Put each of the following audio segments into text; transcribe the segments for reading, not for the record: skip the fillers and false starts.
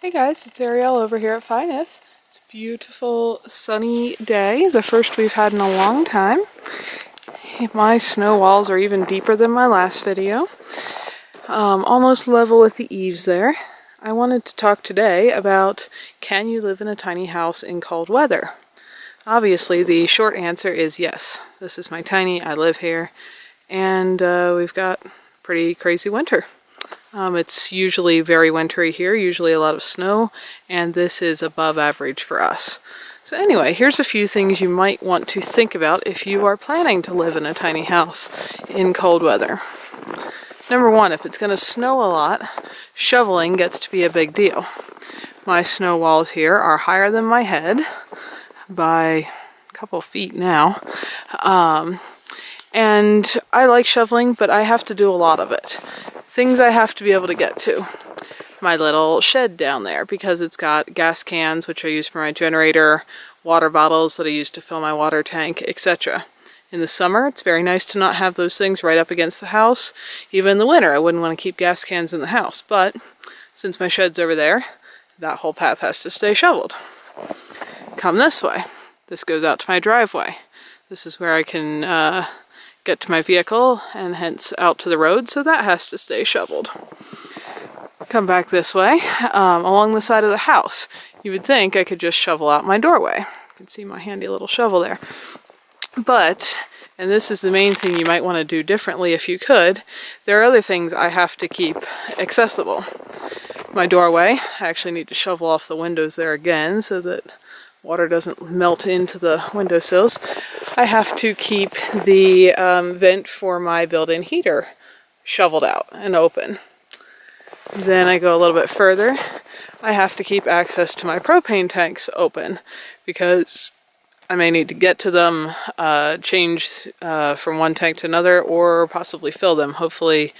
Hey guys, it's Ariel over here at Fy Nyth. It's a beautiful sunny day, the first we've had in a long time. My snow walls are even deeper than my last video. Almost level with the eaves there. I wanted to talk today about, can you live in a tiny house in cold weather? Obviously the short answer is yes. This is my tiny, I live here, and we've got a pretty crazy winter. It's usually very wintry here, usually a lot of snow, and this is above average for us. So anyway, here's a few things you might want to think about if you are planning to live in a tiny house in cold weather. Number one, if it's going to snow a lot, shoveling gets to be a big deal. My snow walls here are higher than my head by a couple feet now. And I like shoveling, but I have to do a lot of it. Things I have to be able to get to. My little shed down there, because it's got gas cans, which I use for my generator, water bottles that I use to fill my water tank, etc. In the summer, it's very nice to not have those things right up against the house. Even in the winter, I wouldn't want to keep gas cans in the house, but since my shed's over there, that whole path has to stay shoveled. Come this way. This goes out to my driveway. This is where I can get to my vehicle and hence out to the road, so that has to stay shoveled. Come back this way, along the side of the house. You would think I could just shovel out my doorway. You can see my handy little shovel there. But, and this is the main thing you might want to do differently if you could, there are other things I have to keep accessible. My doorway, I actually need to shovel off the windows there again so that water doesn't melt into the windowsills. I have to keep the vent for my built-in heater shoveled out and open. Then I go a little bit further. I have to keep access to my propane tanks open because I may need to get to them, change from one tank to another, or possibly fill them. Hopefully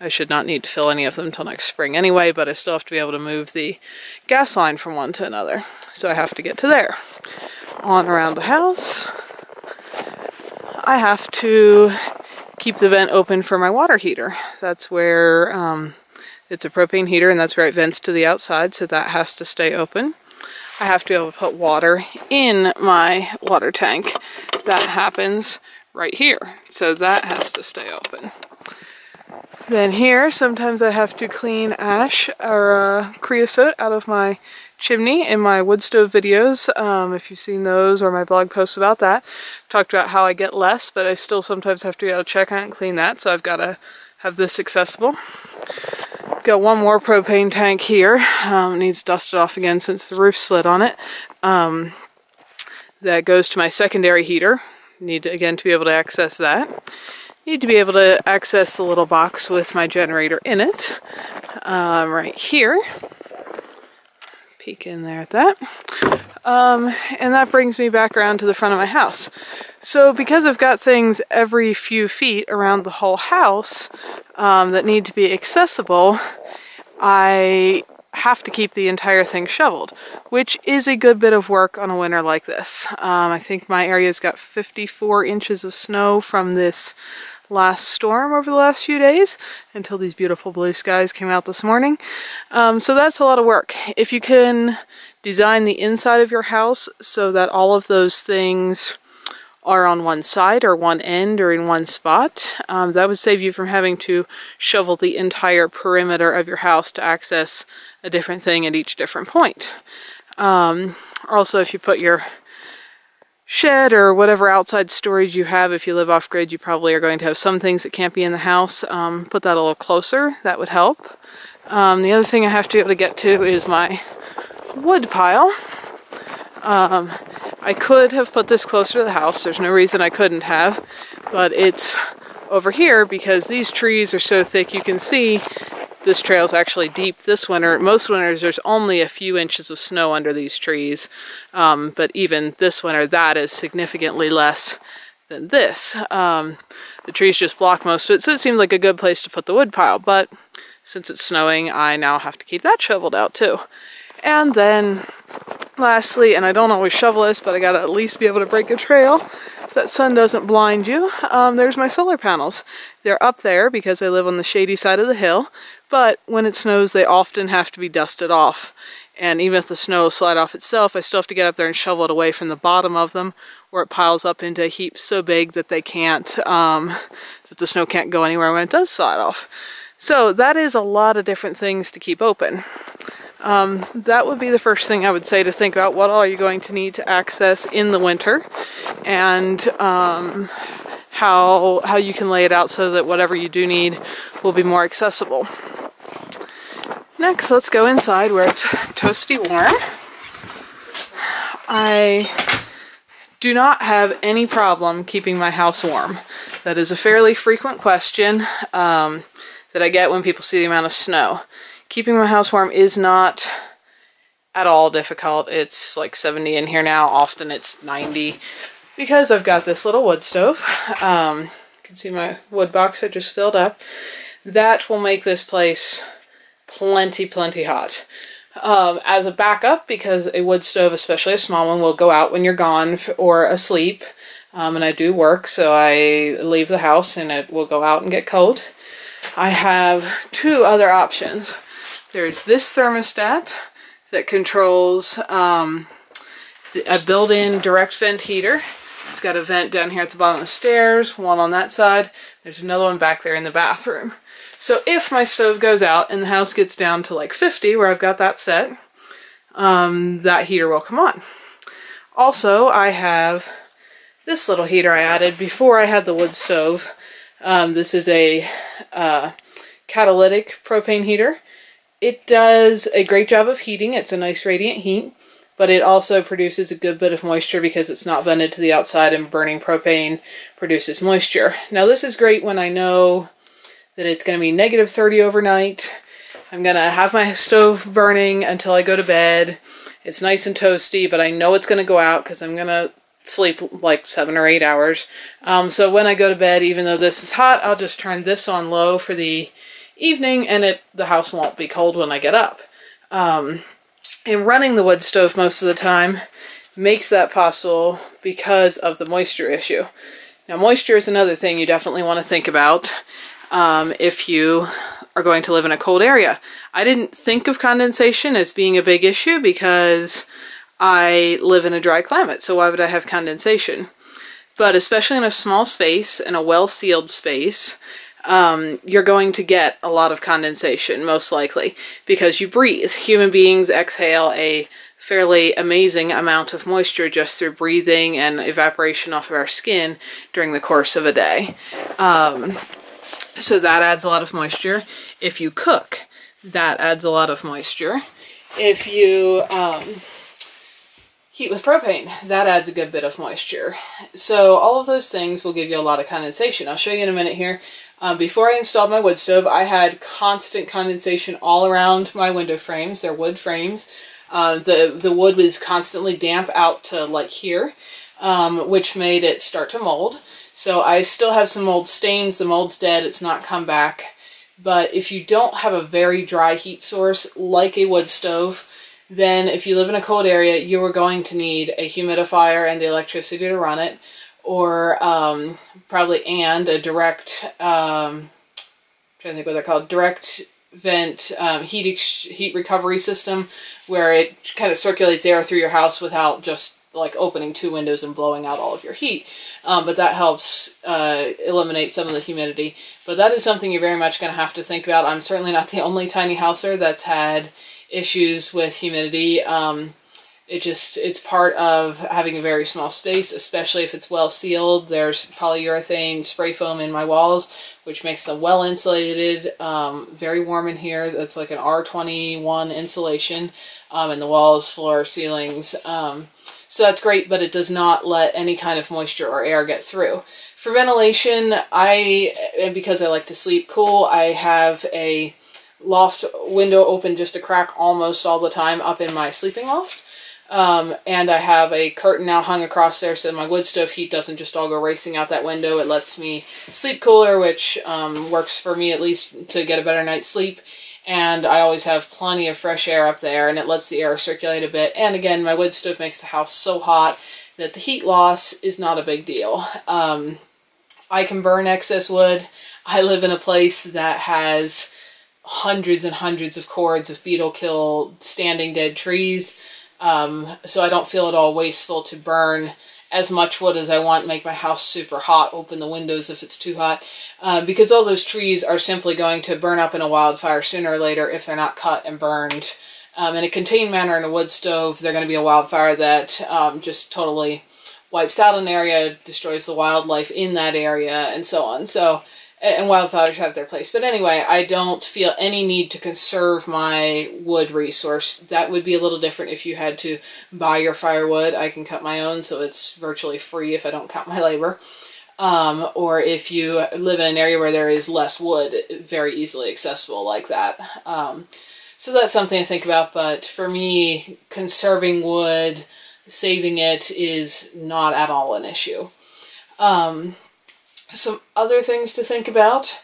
I should not need to fill any of them until next spring anyway, but I still have to be able to move the gas line from one to another. So I have to get to there. On around the house, I have to keep the vent open for my water heater. That's where, it's a propane heater, and that's where it vents to the outside, so that has to stay open. I have to be able to put water in my water tank. That happens right here, so that has to stay open. Then here, sometimes I have to clean ash or creosote out of my chimney. In my wood stove videos, if you've seen those or my blog posts about that, I've talked about how I get less, but I still sometimes have to be able to check on it and clean that, so I've got to have this accessible. Got one more propane tank here. It needs dusted off again since the roof slid on it. That goes to my secondary heater. Need, again, to be able to access that. Need to be able to access the little box with my generator in it, right here. Peek in there at that. And that brings me back around to the front of my house. So because I've got things every few feet around the whole house that need to be accessible, I have to keep the entire thing shoveled, which is a good bit of work on a winter like this. I think my area's got 54 inches of snow from this last storm over the last few days until these beautiful blue skies came out this morning. So that's a lot of work. If you can design the inside of your house so that all of those things are on one side or one end or in one spot, that would save you from having to shovel the entire perimeter of your house to access a different thing at each different point. Also, if you put your shed or whatever outside storage you have, if you live off-grid, you probably are going to have some things that can't be in the house. Put that a little closer, that would help. The other thing I have to be able to get to is my wood pile. I could have put this closer to the house, there's no reason I couldn't have, but it's over here because these trees are so thick you can see this trail's actually deep this winter. Most winters there's only a few inches of snow under these trees, but even this winter that is significantly less than this. The trees just block most of it, so it seemed like a good place to put the wood pile, but since it's snowing I now have to keep that shoveled out too. And then lastly, and I don't always shovel this, but I gotta at least be able to break a trail that sun doesn't blind you, there's my solar panels. They're up there because I live on the shady side of the hill, but when it snows they often have to be dusted off. And even if the snow slide off itself, I still have to get up there and shovel it away from the bottom of them, where it piles up into a heap so big that they can't, that the snow can't go anywhere when it does slide off. So that is a lot of different things to keep open. That would be the first thing I would say to think about, what all you're going to need to access in the winter, and how you can lay it out so that whatever you do need will be more accessible. Next, let's go inside where it's toasty warm. I do not have any problem keeping my house warm. That is a fairly frequent question that I get when people see the amount of snow. Keeping my house warm is not at all difficult. It's like 70 in here now. Often it's 90 because I've got this little wood stove. You can see my wood box I just filled up. That will make this place plenty hot. As a backup, because a wood stove, especially a small one, will go out when you're gone or asleep, and I do work, so I leave the house and it will go out and get cold. I have two other options. There's this thermostat that controls a built-in direct vent heater. It's got a vent down here at the bottom of the stairs, one on that side. There's another one back there in the bathroom. So if my stove goes out and the house gets down to like 50, where I've got that set, that heater will come on. Also, I have this little heater I added before I had the wood stove. This is a catalytic propane heater. It does a great job of heating. It's a nice radiant heat, but it also produces a good bit of moisture because it's not vented to the outside, and burning propane produces moisture. Now, this is great when I know that it's going to be negative 30 overnight. I'm going to have my stove burning until I go to bed. It's nice and toasty, but I know it's going to go out because I'm going to sleep like 7 or 8 hours. So when I go to bed, even though this is hot, I'll just turn this on low for the evening, and the house won't be cold when I get up. And running the wood stove most of the time makes that possible because of the moisture issue. Now, moisture is another thing you definitely want to think about. If you are going to live in a cold area. I didn't think of condensation as being a big issue because I live in a dry climate, so why would I have condensation? But especially in a small space, in a well-sealed space, you're going to get a lot of condensation, most likely, because you breathe. Human beings exhale a fairly amazing amount of moisture just through breathing and evaporation off of our skin during the course of a day. So that adds a lot of moisture. If you cook, that adds a lot of moisture. If you heat with propane, that adds a good bit of moisture. So all of those things will give you a lot of condensation. I'll show you in a minute here. Before I installed my wood stove, I had constant condensation all around my window frames. They're wood frames. The wood was constantly damp out to like here, which made it start to mold. So I still have some mold stains. The mold's dead, it's not come back. But if you don't have a very dry heat source like a wood stove, then if you live in a cold area, you are going to need a humidifier and the electricity to run it, or a direct, I'm trying to think what they're called, direct vent heat recovery system, where it kind of circulates air through your house without just like opening two windows and blowing out all of your heat. But that helps eliminate some of the humidity. But that is something you're very much going to have to think about. I'm certainly not the only tiny houser that's had issues with humidity. It's part of having a very small space, especially if it's well sealed. There's polyurethane spray foam in my walls, which makes them well insulated, very warm in here. That's like an R21 insulation in the walls, floor, ceilings. So that's great, but it does not let any kind of moisture or air get through. For ventilation, because I like to sleep cool, I have a loft window open just a crack almost all the time up in my sleeping loft. And I have a curtain now hung across there so my wood stove heat doesn't just all go racing out that window. It lets me sleep cooler, which works for me at least to get a better night's sleep. and I always have plenty of fresh air up there, and it lets the air circulate a bit. And again, my wood stove makes the house so hot that the heat loss is not a big deal. I can burn excess wood. I live in a place that has hundreds and hundreds of cords of beetle kill standing dead trees, so I don't feel at all wasteful to burn as much wood as I want, make my house super hot, open the windows if it's too hot, because all those trees are simply going to burn up in a wildfire sooner or later if they're not cut and burned. In a contained manner in a wood stove, they're going to be a wildfire that just totally wipes out an area, destroys the wildlife in that area, and so on. So, and wildfires have their place. But anyway, I don't feel any need to conserve my wood resource. That would be a little different if you had to buy your firewood. I can cut my own, so it's virtually free if I don't count my labor. Or if you live in an area where there is less wood, very easily accessible like that. So that's something to think about, but for me, conserving wood, saving it is not at all an issue. Some other things to think about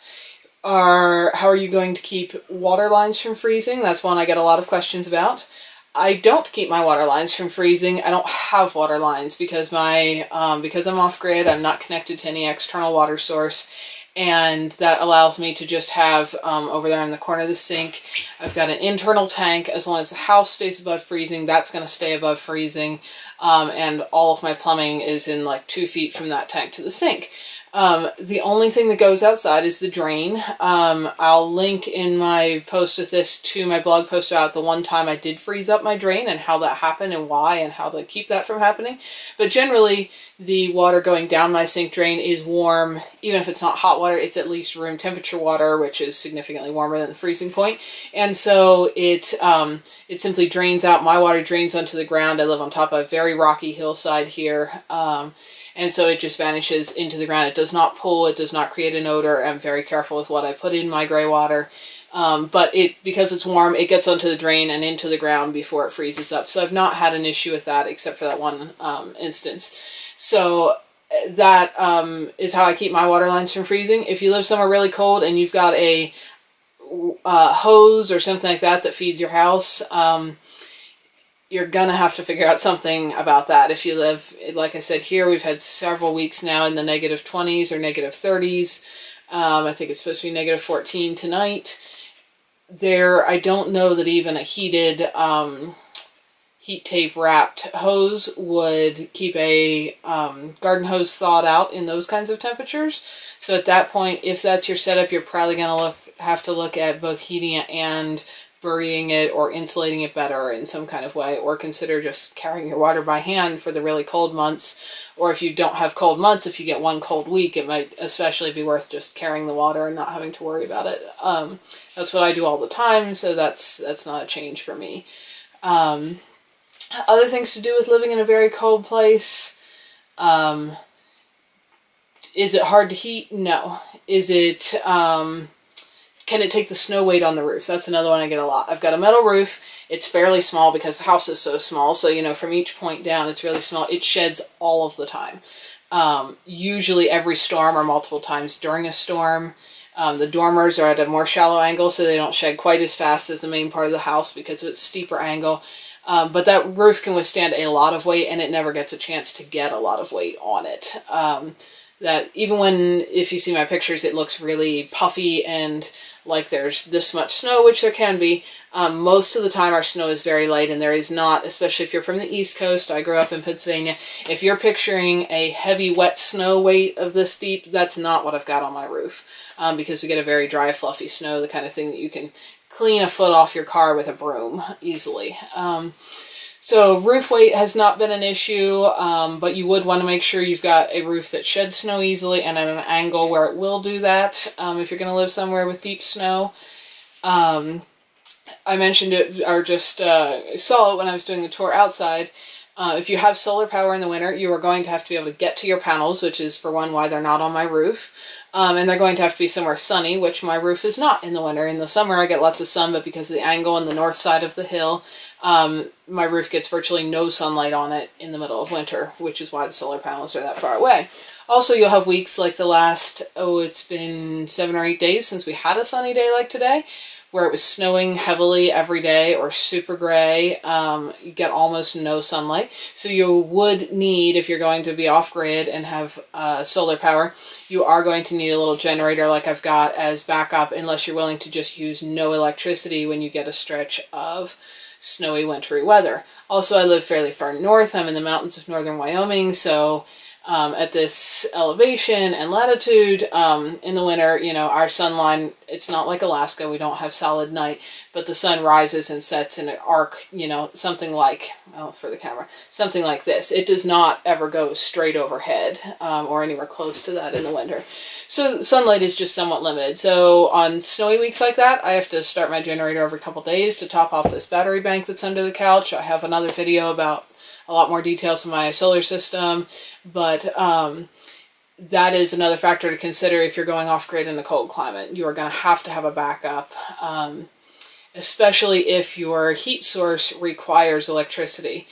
are, how are you going to keep water lines from freezing? That's one I get a lot of questions about. I don't keep my water lines from freezing. I don't have water lines because my because I'm off grid, I'm not connected to any external water source, and that allows me to just have, over there in the corner of the sink, I've got an internal tank. As long as the house stays above freezing, that's going to stay above freezing, and all of my plumbing is in like 2 feet from that tank to the sink. The only thing that goes outside is the drain. I'll link in my post with this to my blog post about the one time I did freeze up my drain and how that happened and why and how to keep that from happening. But generally, the water going down my sink drain is warm. Even if it's not hot water, it's at least room temperature water, which is significantly warmer than the freezing point. And so it simply drains out. My water drains onto the ground. I live on top of a very rocky hillside here. And so it just vanishes into the ground. It does not pool, it does not create an odor. I'm very careful with what I put in my gray water. But because it's warm, it gets onto the drain and into the ground before it freezes up. So I've not had an issue with that except for that one instance. So that is how I keep my water lines from freezing. If you live somewhere really cold and you've got a hose or something like that that feeds your house, you're gonna have to figure out something about that. If you live, like I said, here, we've had several weeks now in the negative 20s or negative 30s. I think it's supposed to be negative 14 tonight. I don't know that even a heated heat tape wrapped hose would keep a garden hose thawed out in those kinds of temperatures. So at that point, if that's your setup, you're probably gonna have to look at both heating it and burying it or insulating it better in some kind of way, or consider just carrying your water by hand for the really cold months. Or if you don't have cold months, if you get one cold week, it might especially be worth just carrying the water and not having to worry about it. That's what I do all the time, so that's not a change for me. Other things to do with living in a very cold place. Is it hard to heat? No. Can it take the snow weight on the roof? That's another one I get a lot. I've got a metal roof. It's fairly small because the house is so small. So, you know, from each point down, it's really small. It sheds all of the time. Usually every storm or multiple times during a storm. The dormers are at a more shallow angle, so they don't shed quite as fast as the main part of the house because of its steeper angle. But that roof can withstand a lot of weight, and it never gets a chance to get a lot of weight on it. That even when, if you see my pictures, it looks really puffy and like there's this much snow, which there can be. Most of the time our snow is very light, and there is not, especially if you're from the East Coast, I grew up in Pennsylvania, if you're picturing a heavy wet snow weight of this deep, that's not what I've got on my roof, because we get a very dry, fluffy snow, the kind of thing that you can clean a foot off your car with a broom easily. So roof weight has not been an issue, but you would want to make sure you've got a roof that sheds snow easily and at an angle where it will do that, if you're going to live somewhere with deep snow. I mentioned it, or just saw it when I was doing the tour outside. If you have solar power in the winter, you are going to have to be able to get to your panels, which is, for one, why they're not on my roof. And they're going to have to be somewhere sunny, which my roof is not in the winter. In the summer, I get lots of sun, but because of the angle on the north side of the hill, my roof gets virtually no sunlight on it in the middle of winter, which is why the solar panels are that far away. Also, you'll have weeks like the last, it's been 7 or 8 days since we had a sunny day like today, where it was snowing heavily every day or super gray. You get almost no sunlight. So you would need, if you're going to be off-grid and have solar power, you are going to need a little generator like I've got as backup, unless you're willing to just use no electricity when you get a stretch of snowy, wintry weather. Also, I live fairly far north. I'm in the mountains of northern Wyoming, so at this elevation and latitude, in the winter, you know, our sun line, it's not like Alaska, we don't have solid night, but the sun rises and sets in an arc, you know, something like, well, for the camera, something like this. It does not ever go straight overhead, or anywhere close to that in the winter. So sunlight is just somewhat limited. So on snowy weeks like that, I have to start my generator every couple days to top off this battery bank that's under the couch. I have another video about a lot more details on my solar system, but that is another factor to consider if you're going off-grid in a cold climate. You are going to have a backup, especially if your heat source requires electricity.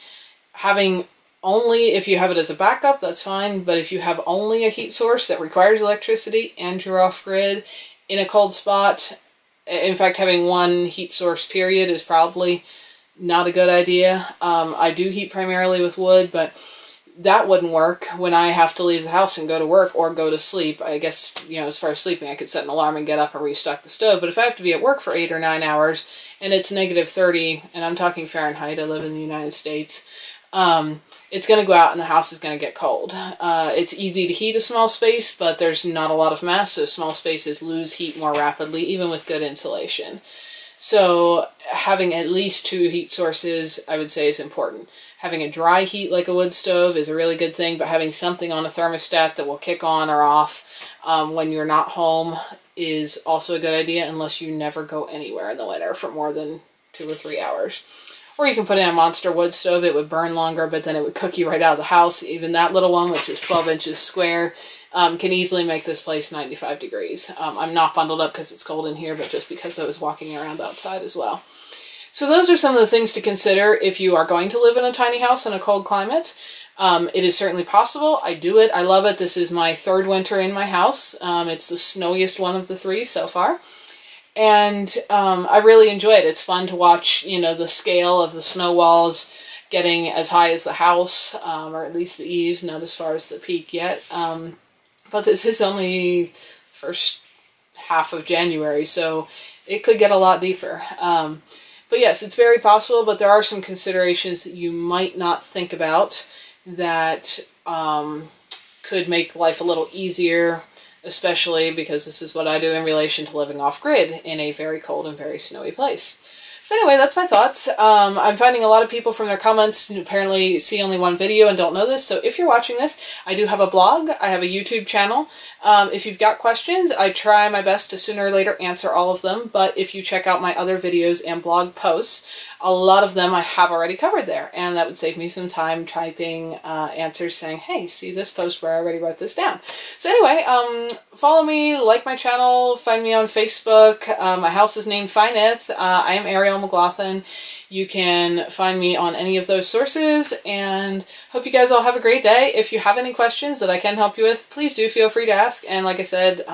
Having only, if you have it as a backup, that's fine, but if you have only a heat source that requires electricity and you're off-grid in a cold spot, in fact, having one heat source period is probably not a good idea. I do heat primarily with wood, but that wouldn't work when I have to leave the house and go to work or go to sleep. I guess, you know, as far as sleeping, I could set an alarm and get up and restock the stove, but if I have to be at work for 8 or 9 hours and it's negative 30, and I'm talking Fahrenheit, I live in the United States, it's going to go out and the house is going to get cold. It's easy to heat a small space, but there's not a lot of mass, so small spaces lose heat more rapidly, even with good insulation. So having at least 2 heat sources, I would say, is important. Having a dry heat like a wood stove is a really good thing, but having something on a thermostat that will kick on or off when you're not home is also a good idea, unless you never go anywhere in the winter for more than 2 or 3 hours. Or you can put in a monster wood stove. It would burn longer, but then it would cook you right out of the house. Even that little one, which is 12 inches square, can easily make this place 95 degrees. I'm not bundled up because it's cold in here, but just because I was walking around outside as well. So those are some of the things to consider if you are going to live in a tiny house in a cold climate. It is certainly possible. I do it. I love it. This is my 3rd winter in my house. It's the snowiest one of the 3 so far. And I really enjoy it. It's fun to watch, you know, the scale of the snow walls getting as high as the house, or at least the eaves, not as far as the peak yet. But this is only first half of January, so it could get a lot deeper. But yes, it's very possible, but there are some considerations that you might not think about that could make life a little easier, especially because this is what I do in relation to living off-grid in a very cold and very snowy place. So anyway, that's my thoughts. I'm finding a lot of people from their comments apparently see only one video and don't know this, so if you're watching this, I do have a blog, I have a YouTube channel. If you've got questions, I try my best to sooner or later answer all of them, but if you check out my other videos and blog posts, a lot of them I have already covered there, and that would save me some time typing answers saying, hey, see this post where I already wrote this down. So anyway, follow me, like my channel, find me on Facebook. My house is named Fy Nyth. I am Ariel McLaughlin. You can find me on any of those sources, and hope you guys all have a great day. If you have any questions that I can help you with, please do feel free to ask, and like I said,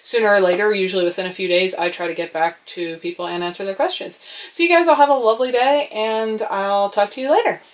sooner or later, usually within a few days, I try to get back to people and answer their questions. So you guys all have a lovely day, and I'll talk to you later.